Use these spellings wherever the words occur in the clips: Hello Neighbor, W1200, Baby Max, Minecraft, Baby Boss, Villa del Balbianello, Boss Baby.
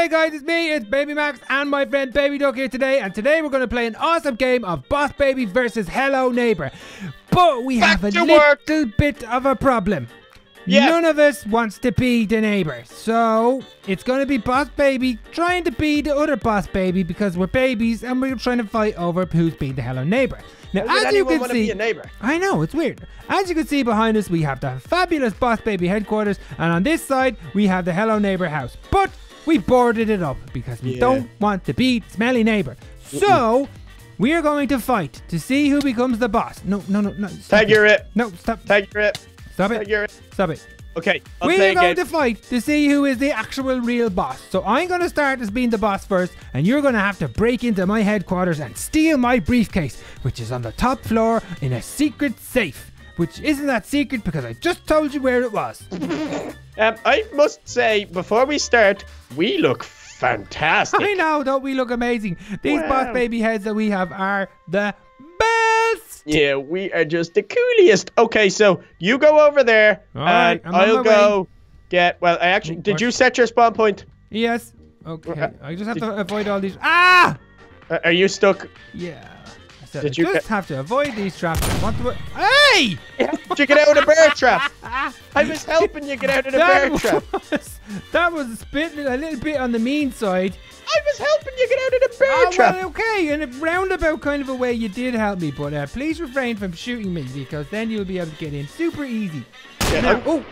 Hey guys, it's me, it's Baby Max and my friend Baby Duck here today, and today we're going to play an awesome game of Boss Baby versus Hello Neighbor. But we have a little bit of a problem. Yeah. None of us wants to be the neighbor, so it's going to be Boss Baby trying to be the other Boss Baby because we're babies and we're trying to fight over who's being the Hello Neighbor. Now, as you can see, I know, it's weird. As you can see behind us, we have the fabulous Boss Baby headquarters, and on this side, we have the Hello Neighbor house. But we boarded it up because we don't want to be smelly neighbor. So we are going to fight to see who becomes the boss. No. Tag your it. No, stop. Tag your it. Stop it. Tag your it. Stop it. Okay, I'll play again. We're going to fight to see who is the actual real boss. So I'm going to start as being the boss first, and you're going to have to break into my headquarters and steal my briefcase, which is on the top floor in a secret safe, which isn't that secret because I just told you where it was. I must say, before we start, we look fantastic. I know, don't we look amazing? These Boss Baby heads that we have are the best. Yeah, we are just the coolest. Okay, so you go over there, and I'll go get... Well, I actually... Did you set your spawn point? Yes. Okay, I just have to avoid all these... Ah! Are you stuck? Yeah. So did you just have to avoid these traps? Hey! Did you get out of the bear trap? I was helping you get out of the bear trap. That was a little bit on the mean side. I was helping you get out of the bear trap. Well, okay, in a roundabout kind of a way, you did help me, but please refrain from shooting me because then you'll be able to get in super easy. Yeah, now,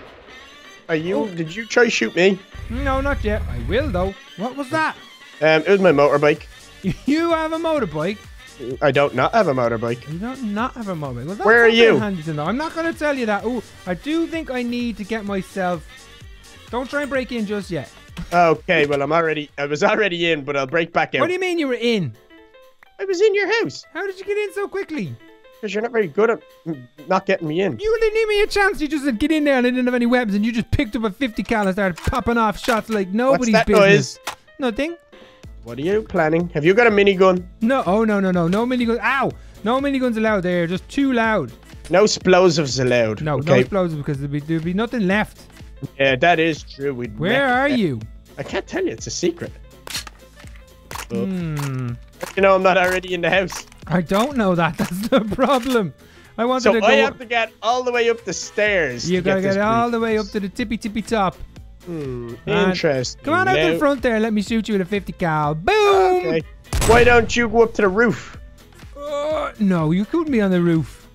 did you try to shoot me? No, not yet. I will though. What was that? It was my motorbike. You have a motorbike? I don't not have a motorbike. You don't not have a motorbike. Well, where are you? I'm not going to tell you that. Ooh, I do think I need to get myself... Don't try and break in just yet. Okay, well, I was already in, but I'll break back out. What do you mean you were in? I was in your house. How did you get in so quickly? Because you're not very good at not getting me in. You didn't give me a chance. You just said get in there and I didn't have any weapons, and you just picked up a 50 cal and started popping off shots like nobody's business. What's that noise? Nothing. What are you planning? Have you got a minigun? No, no miniguns. Ow! No miniguns allowed. They're just too loud. No explosives allowed. No, no explosives because there'd be nothing left. Yeah, that is true. Where are you? I can't tell you. It's a secret. You know I'm not already in the house. I don't know that. That's the problem. I wanted to go. So I have to get all the way up the stairs. You gotta get all the way up to the tippy top. Interesting. Come on out to the front there and let me shoot you with a 50 cal. Boom! Okay. Why don't you go up to the roof? No, you couldn't be on the roof.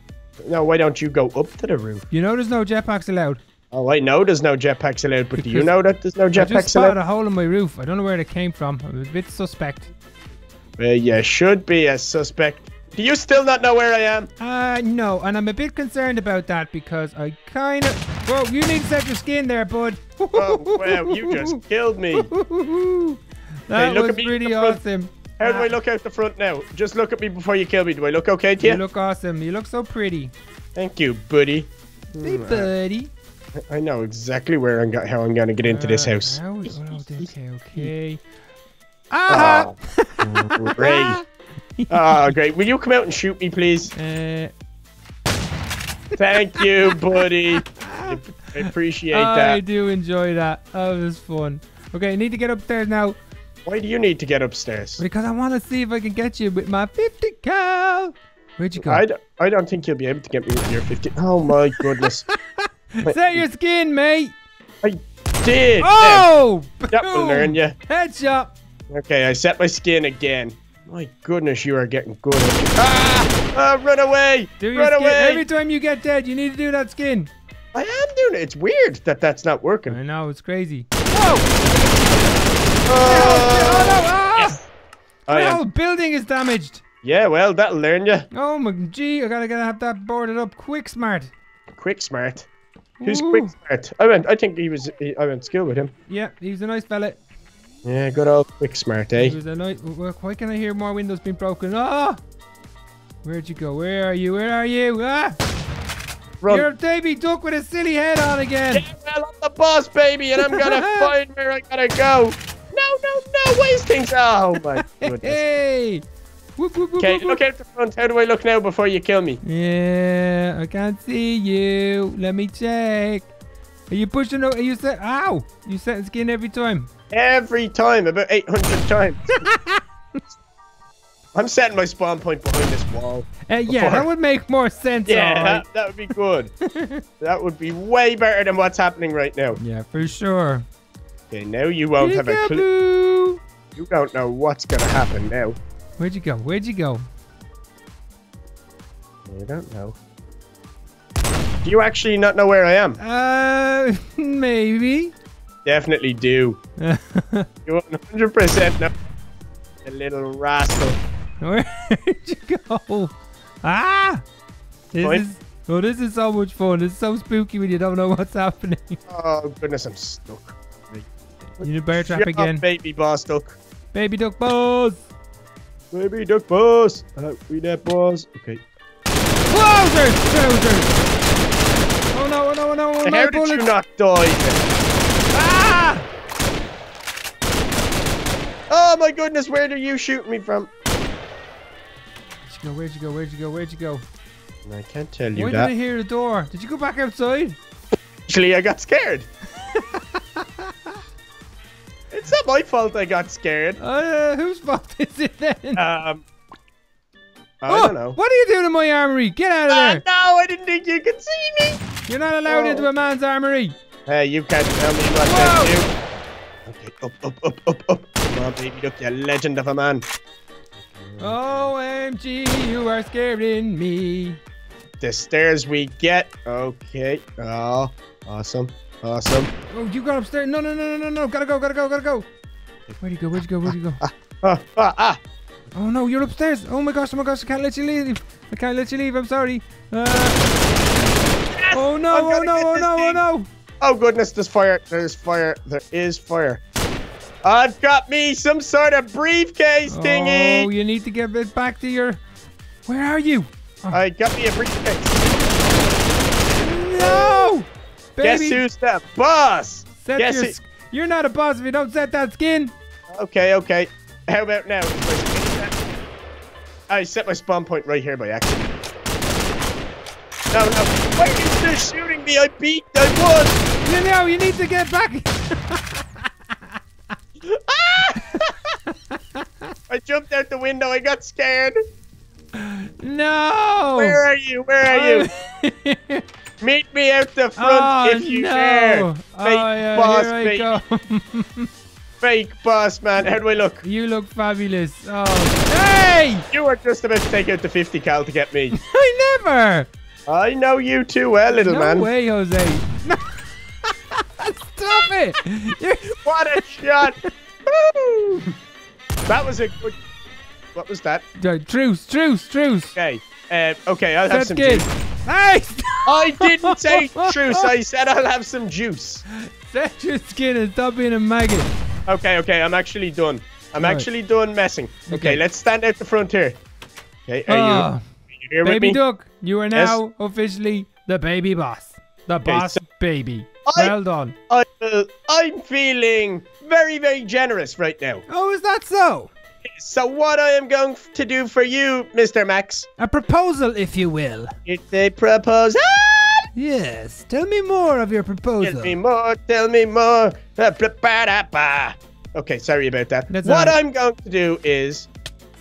No, why don't you go up to the roof? You know there's no jetpacks allowed. Oh, I know there's no jetpacks allowed, but do you know that there's no jetpacks allowed? I just spotted a hole in my roof. I don't know where they came from. I was a bit suspect. Well, you should be a suspect. Do you still not know where I am? No, and I'm a bit concerned about that because I kind of... Whoa, you need to set your skin there, bud. Oh, wow, you just killed me. That was pretty awesome. How do I look out the front now? Just look at me before you kill me. Do I look okay to you? You look awesome. You look so pretty. Thank you, buddy. Hey, buddy. I know exactly where I'm how I'm going to get into this house. Okay. Ah! Oh, great. Oh, great. Will you come out and shoot me, please? Thank you, buddy. I appreciate that. I do enjoy that. That was fun. Okay, I need to get upstairs now. Why do you need to get upstairs? Because I want to see if I can get you with my 50 cal. Where'd you go? I don't think you'll be able to get me with your 50. Oh, my goodness. Set your skin, mate. I did. Oh! That will learn you. Headshot. Okay, I set my skin again. My goodness, you are getting good. Run away! Run away! Every time you get dead, you need to do that skin. I am doing it. It's weird that that's not working. I know, it's crazy. Whoa! Yes. The whole building is damaged. Yeah, well, that'll learn you. Oh my gee, I gotta have that boarded up quick smart. Quick smart? Who's quick smart? I think I went skill with him. Yeah, he's a nice fella. Yeah, good old quick smart, eh? It was a nice... Why can I hear more windows being broken? Ah! Where'd you go? Where are you? Where are you? Ah! Run. You're a baby duck with a silly head on again. Yeah, well, I'm the boss, baby, and I'm gonna find where I gotta go. No, waste things. Oh my goodness. Hey! Okay, look out the front. How do I look now before you kill me? Yeah, I can't see you. Let me check. Are you pushing? Ow! You setting skin every time. Every time, about 800 times. I'm setting my spawn point behind this wall. Yeah, that would make more sense. Yeah, right. that would be good. That would be way better than what's happening right now. Yeah, for sure. Okay, now you won't have a clue. You don't know what's going to happen now. Where'd you go? Where'd you go? I don't know. Do you actually not know where I am? Maybe. Definitely do. You 100% know. A little rascal. Where'd you go? Ah! This is so much fun. It's so spooky when you don't know what's happening. Oh, goodness, I'm stuck. You need a bear trap again. Baby Boss Duck. Baby Duck Boss! Baby Duck Boss! We that Boss. Okay. Wowzers! Wowzers! Oh no, oh no, oh no, oh no! How did you not die then? Ah! Oh my goodness, where do you shoot me from? Where'd you go, where'd you go, where'd you go, where'd you go? I can't tell you that. Why did I hear the door? Did you go back outside? Actually, I got scared. It's not my fault I got scared. Whose fault is it then? I don't know. What are you doing in my armory? Get out of there. No, I didn't think you could see me. You're not allowed into a man's armory. Hey, you can't tell me what to do. Okay, up. Come on, baby duck, you legend of a man. OMG, you are scaring me. The stairs we get. Okay. Oh, awesome. Awesome. Oh, you got upstairs. No, no, no, no, no, no. Gotta go. Where'd you go? Where'd you go? Where'd you go? Oh, no, you're upstairs. Oh, my gosh. I can't let you leave. I'm sorry. Yes! Oh, no, oh, no. Oh, goodness. There's fire. There is fire. I've got me some sort of briefcase thingy. Oh, you need to get it back to your... Where are you? Oh. I got me a briefcase. No! Baby. Guess who's the boss? You're not a boss if you don't set that skin. Okay. How about now? I set my spawn point right here by accident. No. Why are you still shooting me? I won. You know, you need to get back. I jumped out the window. I got scared. No. Where are you? Meet me out the front if you dare. Fake boss, fake boss, man. How do I look? You look fabulous. Oh, hey! You were just about to take out the 50 cal to get me. I never. I know you too well, little man. No way, Jose. No. Stop it! What a shot! Woo! That was a good. What was that? Truce. Okay. Okay, I'll have some juice. Hey! I didn't say truce. I said I'll have some juice. Set your skin and stop being a maggot. Okay. I'm actually done. I'm actually done messing. Okay, let's stand out the front here. Okay, are you here with me? Baby Duck, you are now officially the baby boss. The boss baby. Well done. I'm feeling very, very generous right now. Oh, is that so? So what I am going to do for you, Mr. Max? A proposal, if you will. It's a proposal? Yes. Tell me more of your proposal. Tell me more. Okay, sorry about that. What I'm going to do is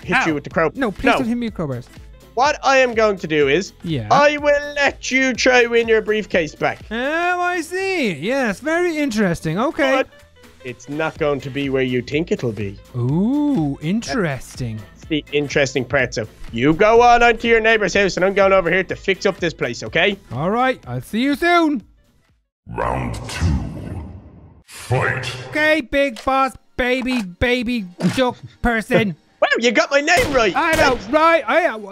hit you with the crowbar. No, please don't hit me with crowbars. What I am going to do is I will let you try win your briefcase back. Oh, I see. Yes, very interesting. Okay. But it's not going to be where you think it'll be. Ooh, interesting. That's the interesting part. So you go on onto your neighbor's house, and I'm going over here to fix up this place, okay? All right, I'll see you soon. Round two, fight. Okay, big boss, baby duck person. Wow, you got my name right. I know, right?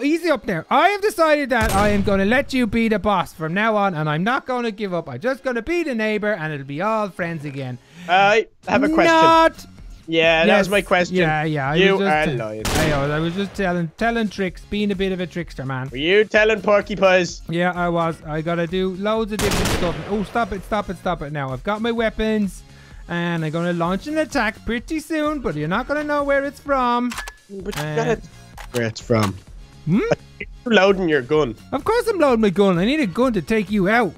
Easy up there. I have decided that I am going to let you be the boss from now on, and I'm not going to give up. I'm just going to be the neighbor, and it'll be all friends again. I have a question. That was my question. Yeah. You are lying. I was just telling tricks, being a bit of a trickster, man. Were you telling porcupines? Yeah, I was. I got to do loads of different stuff. Oh, stop it now. I've got my weapons, and I'm going to launch an attack pretty soon, but you're not going to know where it's from. But you gotta where it's from. Hmm? You're loading your gun. Of course I'm loading my gun. I need a gun to take you out.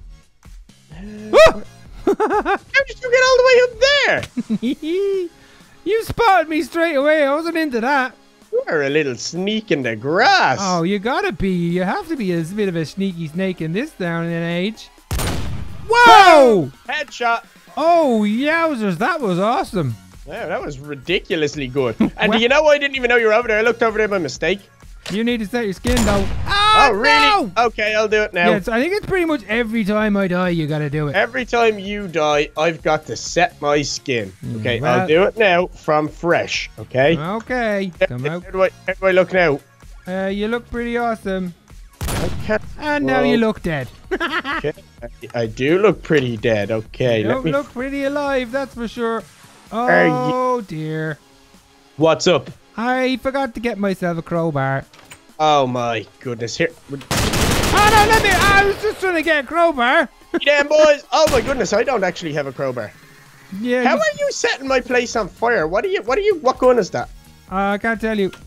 How did you get all the way up there? You spotted me straight away. I wasn't into that. You are a little sneak in the grass. Oh, you gotta be. You have to be a bit of a sneaky snake in this down in age. Whoa! Headshot. Oh, yowzers. That was awesome. Yeah, that was ridiculously good. And well, you know, I didn't even know you were over there. I looked over there by mistake. You need to set your skin, though. Oh, really? No! Okay, I'll do it now. Yes, I think it's pretty much every time I die, you gotta do it. Every time you die, I've got to set my skin. Okay, well, I'll do it now from fresh, okay? Okay. Come out. How do I look now? You look pretty awesome. Okay. And now you look dead. Okay. I do look pretty dead, okay. You don't look pretty alive, that's for sure. Oh, dear. What's up? I forgot to get myself a crowbar. Oh my goodness! Here. Oh no! Let me! I was just trying to get a crowbar. Yeah, boys! Oh my goodness! I don't actually have a crowbar. Yeah. How are you setting my place on fire? What gun is that? I can't tell you. Oh!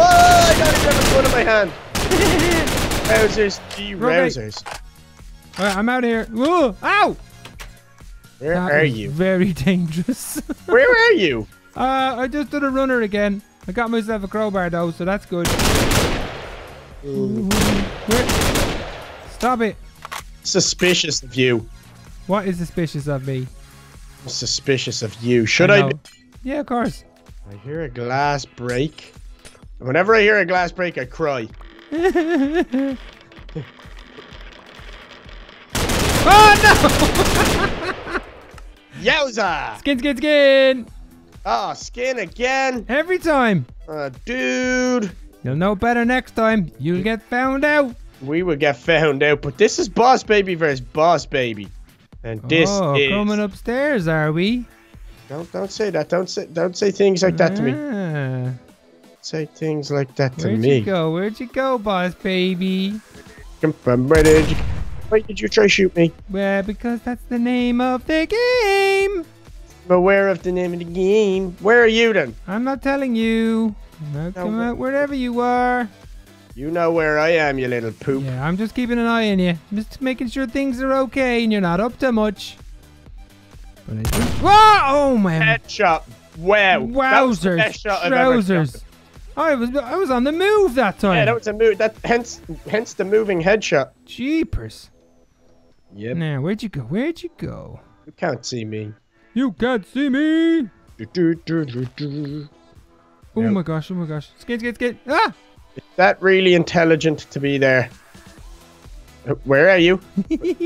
I got a gun in my hand. Rousers, rousers. All right, I'm out of here. Whoa! Ow! Where are you? Very dangerous. Where are you? I just did a runner again. I got myself a crowbar though, so that's good. Stop it. Suspicious of you. What is suspicious of me? I'm suspicious of you. Should I? Yeah, of course. I hear a glass break. Whenever I hear a glass break, I cry. Oh no! Yowza! Skin, skin, skin! Oh, skin again. Every time. Dude. You'll know better next time. You'll get found out. We will get found out. But this is Boss Baby versus Boss Baby. And this is... coming upstairs, are we? Don't say that. Don't say things like that to me. Don't say things like that to me. Where'd you go? Where'd you go, Boss Baby? Come from right edge. Why did you try to shoot me? Well, because that's the name of the game. Aware of the name of the game. Where are you then? I'm not telling you. No, come out wherever you are. You know where I am, you little poop. Yeah, I'm just keeping an eye on you. Just making sure things are okay and you're not up to much. But I think... Whoa! Oh man! Headshot! Wow! Wowzers! Trousers! I was on the move that time. Yeah, that was a move. That hence the moving headshot. Jeepers! Yep. Now where'd you go? Where'd you go? You can't see me. You can't see me. Oh my gosh! Oh my gosh! Skid, skid, skid! Ah! Is that really intelligent to be there? Where are you? Stop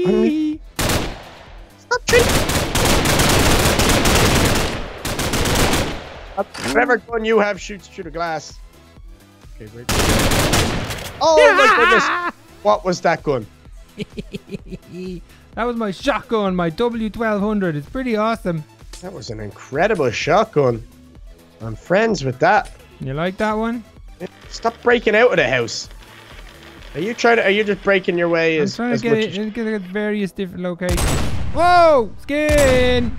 shooting! Whatever gun you have shoots through the glass. Okay, wait. Oh my goodness! What was that gun? That was my shotgun, my W1200. It's pretty awesome. That was an incredible shotgun. I'm friends with that. You like that one? Stop breaking out of the house. Are you trying to? Are you just breaking your way? I'm trying to get various different locations. Whoa! Skin.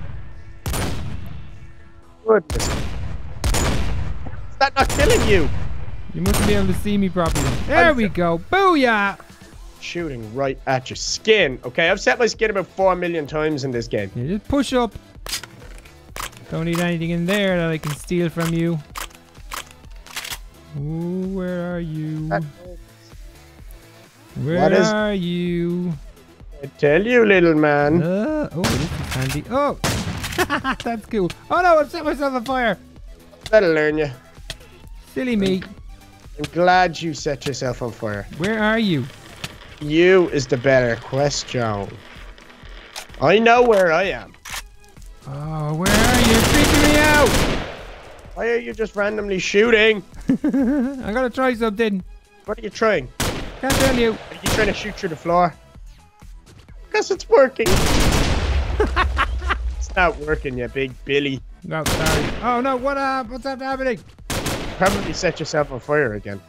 Goodness. Is that not killing you? You mustn't be able to see me properly. There we go. Booyah! Shooting right at your skin. Okay, I've set my skin about 4 million times in this game. You just push up. Don't need anything in there that I can steal from you. Ooh, where are you? Where are you? I tell you, little man. Oh, this is handy. Oh, that's cool. Oh no, I've set myself on fire. That'll learn you. Silly me. I'm glad you set yourself on fire. Where are you? You is the better question. I know where I am. Oh, where are you? Freaking me out! Why are you just randomly shooting? I'm gonna try something. What are you trying? Can't tell you. Are you trying to shoot through the floor? Because it's working. It's not working, you big Billy. No, sorry. Oh no, what's happening? You probably set yourself on fire again.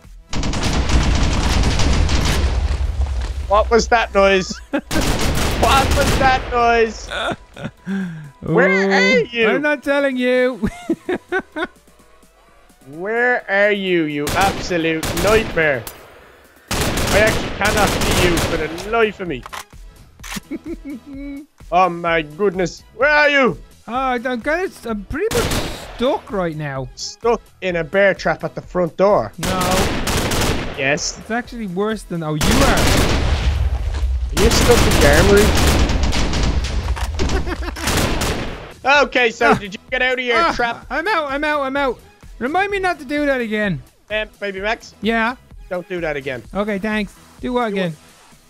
What was that noise? What was that noise? Where are you? I'm not telling you. Where are you, you absolute nightmare? I actually cannot see you for the life of me. Oh my goodness. Where are you? I'm pretty much stuck right now. Stuck in a bear trap at the front door. No. Yes. It's actually worse than how you are. Are you stuck in the armory? Okay, so did you get out of your trap? I'm out. Remind me not to do that again. Baby Max? Yeah? Don't do that again. Okay, thanks. Do what again?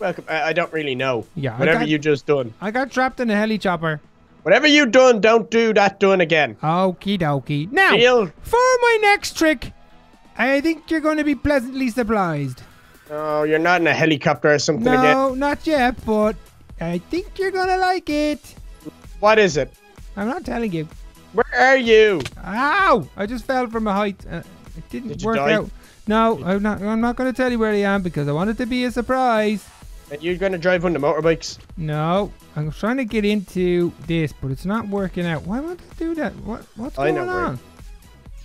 Welcome. I don't really know. Yeah. Whatever you just done. I got trapped in a heli-chopper. Whatever you done, don't do that done again. Okie dokie. Now, for my next trick, I think you're going to be pleasantly surprised. Oh, you're not in a helicopter or something again? No, not yet, but I think you're going to like it. What is it? I'm not telling you. Where are you? Ow! I just fell from a height. It didn't work out. No, I'm not going to tell you where I am because I want it to be a surprise. And you're going to drive one of the motorbikes? No, I'm trying to get into this, but it's not working out. Why would I do that? What's going on?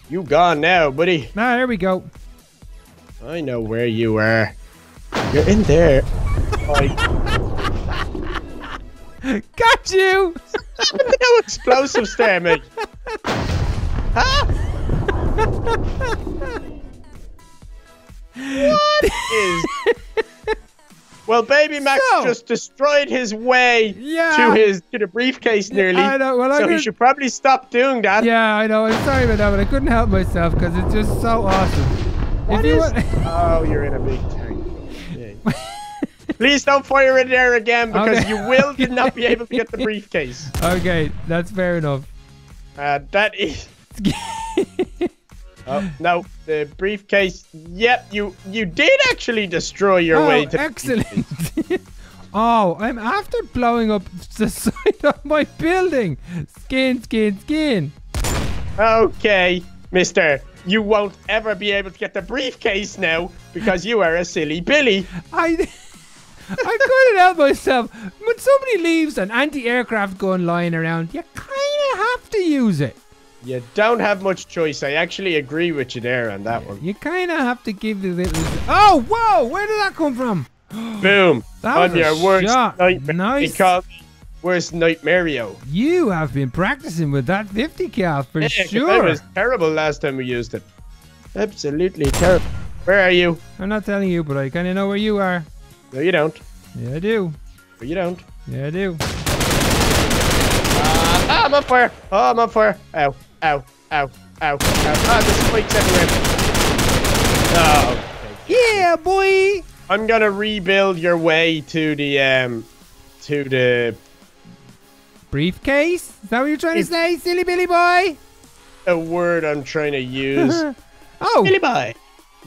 You gone now, buddy. Nah, there we go. I know where you are. You're in there. Got you! Stop it, no explosives there, mate. Huh? What is... Well, Baby Max just destroyed his way to the briefcase nearly. I know. Well, he should probably stop doing that. Yeah, I know. I'm sorry about that, but I couldn't help myself because it's just so awesome. Oh, you're in a big tank. Yeah. Please don't fire in there again because you will not be able to get the briefcase. Okay, that's fair enough. That is... Oh, no, the briefcase. Yep, you did actually destroy your way to... Excellent. Oh, I'm after blowing up the side of my building. Skin. Okay, mister. You won't ever be able to get the briefcase now because you are a silly Billy. I couldn't help myself. When somebody leaves an anti-aircraft gun lying around, you kind of have to use it. You don't have much choice. I actually agree with you there on that one. You kind of have to give the little... Oh, whoa! Where did that come from? Boom. That on was your worst shot. Nightmare. Nice. Worst nightmare-o. You have been practicing with that 50 cal for sure. That was terrible last time we used it. Absolutely terrible. Where are you? I'm not telling you, but I kind of know where you are. No, you don't. Yeah, I do. No, you don't. Yeah, I do. I'm on fire. Oh, I'm on fire. Ow. Ow. Ah, there's spikes everywhere. Oh. Yeah, boy. I'm gonna rebuild your way to the briefcase. Is that what you're trying to say, silly Billy boy? A word I'm trying to use. Oh, Billy boy.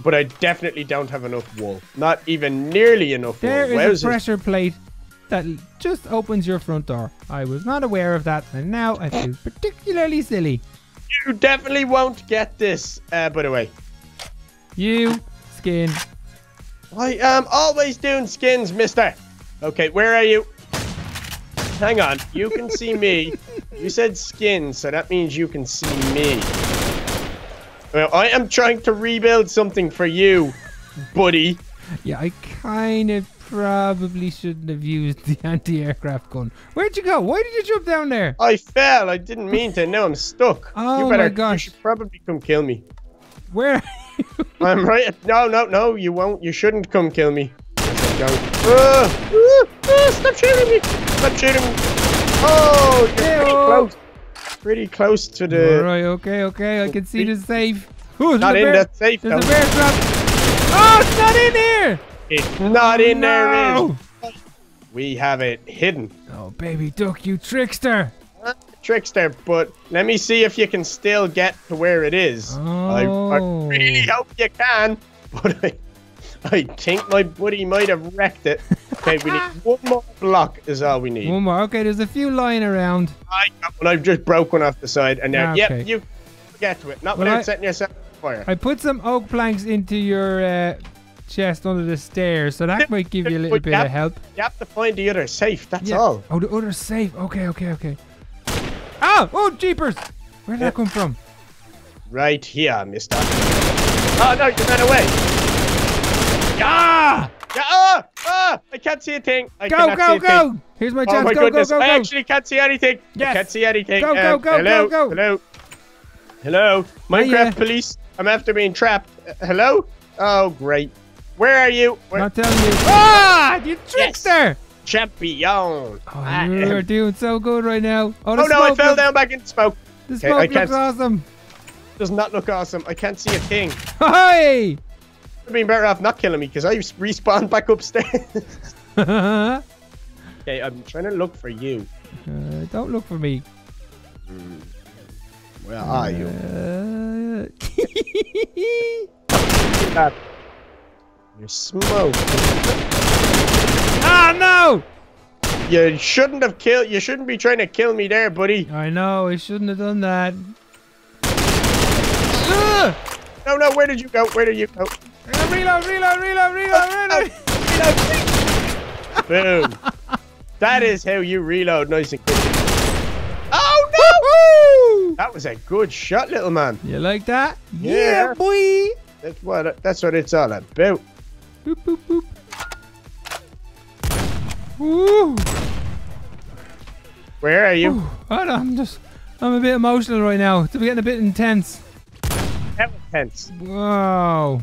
But I definitely don't have enough wool. Not even nearly enough wool. There is a pressure plate that just opens your front door. I was not aware of that, and now I feel particularly silly. You definitely won't get this, by the way. You skin. I am always doing skins, mister. Okay, where are you? Hang on. You can see me. You said skins, so that means you can see me. Well, I am trying to rebuild something for you, buddy. Yeah, I kind of probably shouldn't have used the anti-aircraft gun. Where'd you go? Why did you jump down there? I fell. I didn't mean to. Now I'm stuck. Oh, my gosh. You should probably come kill me. Where are you? I'm right at... No. You won't. You shouldn't come kill me. Stop shooting me. Stop shooting me. Oh, you're pretty close. Pretty close to the... All right. Okay. I can see the safe. Ooh, not in that safe, though. There's a bear trap. Oh, it's not in here. It's not in there. We have it hidden. Oh, baby duck, you trickster. Trickster, but let me see if you can still get to where it is. Oh. I really hope you can, but I think my buddy might have wrecked it. Okay, we need one more block is all we need. One more. Okay, there's a few lying around. I've just broke one off the side, and now, yep, you get to it. Not without setting yourself on fire. I put some oak planks into your... chest under the stairs, so that might give you a little bit of help. You have to find the other safe, that's all. Oh, the other safe. Okay. Oh, jeepers! Where did that come from? Right here, mister. Oh, no, you ran away. Ah! Yeah, I can't see a thing. I cannot see a thing. Here's my chance. Oh my goodness. I actually can't see anything. Yes. I can't see anything. Hello. Minecraft police. I'm after being trapped. Hello? Oh, great. Where are you? Not telling you. Ah, you trickster. Yes. Champion. Oh, you're doing so good right now. Oh, no, I fell down back into smoke. The smoke looks awesome. Does not look awesome. I can't see a thing. Hey! I've been better off not killing me because I respawned back upstairs. Okay, I'm trying to look for you. Don't look for me. Where are you? You're smoked. Ah, no! You shouldn't have killed. You shouldn't be trying to kill me there, buddy. I know. I shouldn't have done that. No, no. Where did you go? Where did you go? Reload. Boom. That is how you reload nice and quick. Oh, no. That was a good shot, little man. You like that? Yeah, boy. That's what it's all about. Boop, boop, boop. Ooh. Where are you? Ooh, I'm a bit emotional right now. It's getting a bit intense. Intense. Whoa.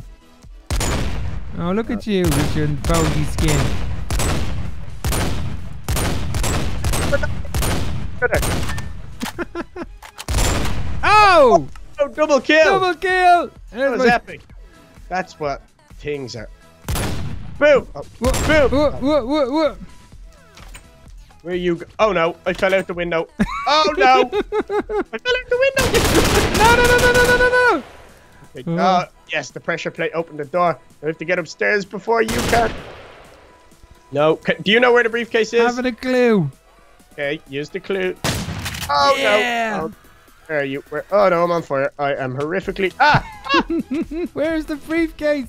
Oh, look at you with your bogey skin. Oh! Oh, double kill! Double kill! That was epic. That's what things are. Boom! Oh, boom! Whoa. Where you go? Oh no, I fell out the window. Oh no! I fell out the window! No! Okay. Yes, the pressure plate opened the door. I have to get upstairs before you can. No. Do you know where the briefcase is? I haven't a clue. Okay, use the clue. Oh, yeah. No. Oh, where are you? Where? Oh, no, I'm on fire. I am horrifically... Ah! Where's the briefcase?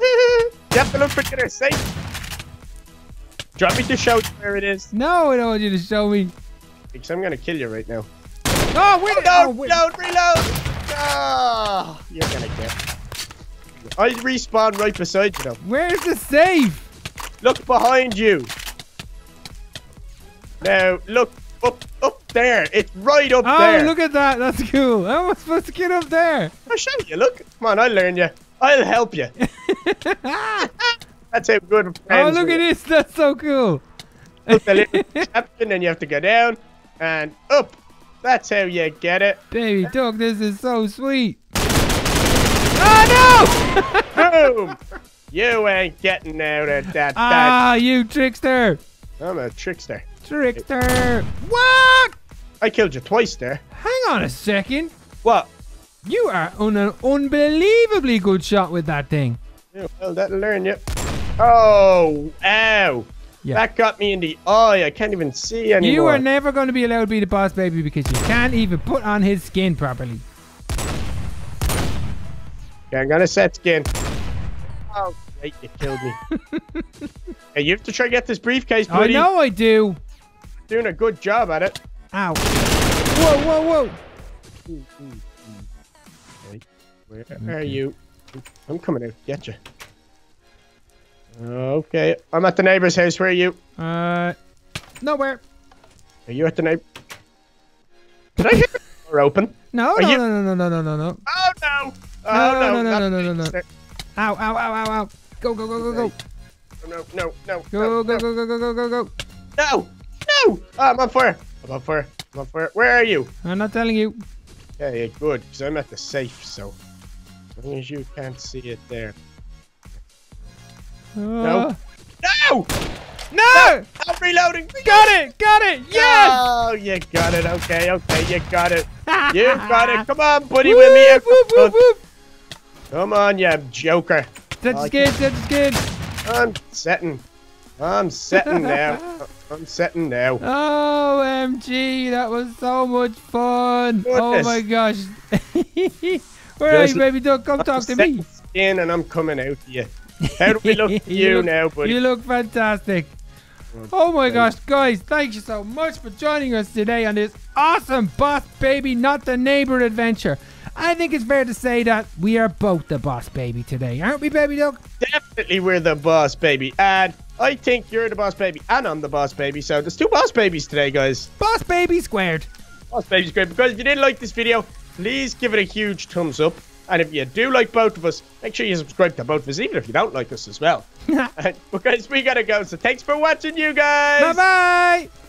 You have to look for dinner. Safe. Do you want me to show you where it is? No, I don't want you to show me. Because I'm going to kill you right now. Oh, wait. Oh, no, reload, reload. Oh, you're gonna get. I respawned right beside you though. Where's the safe? Look behind you. Now look up there. It's right up there. Oh, look at that. That's cool. How am I supposed to get up there? I'll show you. Look. Come on, I'll learn you. I'll help you. That's how good. Oh, look at this. That's so cool. Put the little caption, and you have to go down and up. That's how you get it. Baby dog, this is so sweet. Oh, no! Boom! You ain't getting out of that. Ah, you trickster. I'm a trickster. Trickster. What? I killed you twice there. Hang on a second. What? You are on an unbelievably good shot with that thing. Yeah, well, that'll learn you. Oh, ow. Yeah. That got me in the eye. I can't even see anymore. You are never going to be allowed to be the boss, baby, because you can't even put on his skin properly. Yeah, I'm going to set skin. Oh, great. You killed me. Hey, you have to try to get this briefcase, buddy. I know I do. Doing a good job at it. Ow. Whoa. Okay. Where are you? I'm coming out to get you. Okay, I'm at the neighbor's house. Where are you? Nowhere. Are you at the neighbor? Did I hear the door open? No. Oh no! No. Ow! Go! No! Go! No! I'm on fire. Where are you? I'm not telling you. Okay, good, because I'm at the safe. So as long as you can't see it there. No! I'm reloading. Got it! Yes! Oh, you got it. Okay, you got it. You got it. Come on, buddy, with me. Come on, you joker. That's good. I'm setting now. OMG, that was so much fun. Goodness. Oh my gosh. Where are you, baby dog? Come talk to me. In and I'm coming out to you. How do we look at you now, buddy? You look fantastic. Oh my gosh, guys, thank you so much for joining us today on this awesome Boss Baby Not the Neighbor adventure. I think it's fair to say that we are both the boss baby today, aren't we, baby dog? Definitely we're the boss baby, and I think you're the boss baby and I'm the boss baby, so there's two boss babies today, guys. Boss baby squared. Boss baby squared. But guys, if you did like this video, please give it a huge thumbs up. And if you do like both of us, make sure you subscribe to both of us, even if you don't like us as well. Because we gotta go, so thanks for watching, you guys. Bye-bye.